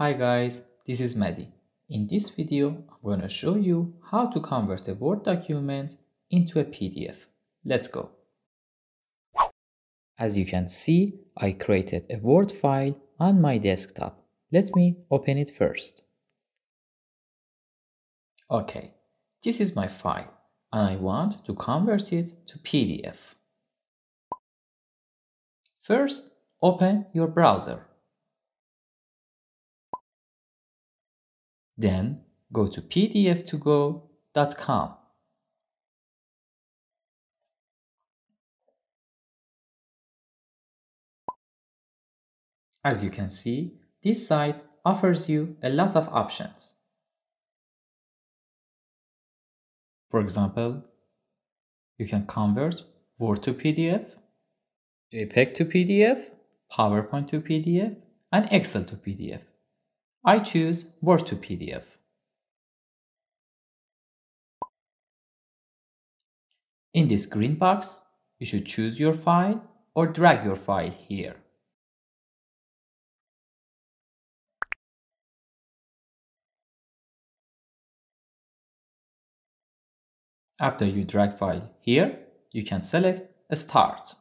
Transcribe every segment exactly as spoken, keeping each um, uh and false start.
Hi guys, this is Mehdi. In this video, I'm going to show you how to convert a Word document into a P D F. Let's go. As you can see, I created a Word file on my desktop. Let me open it first. Okay, this is my file and I want to convert it to P D F. First, open your browser. Then go to P D F two go dot com. As you can see, this site offers you a lot of options. For example, you can convert Word to P D F, JPEG to P D F, PowerPoint to P D F, and Excel to P D F. I choose Word to P D F. In this green box, you should choose your file or drag your file here. After you drag file here, you can select Start.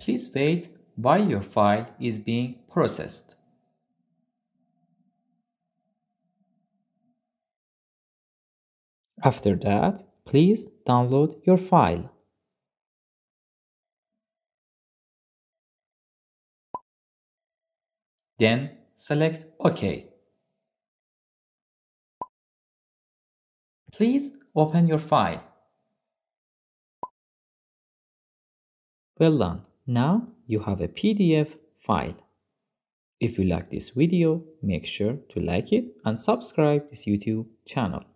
Please wait while your file is being processed. After that, please download your file. Then select OK. Please open your file. Well done. Now you have a P D F file. If you like this video, make sure to like it and subscribe this YouTube channel.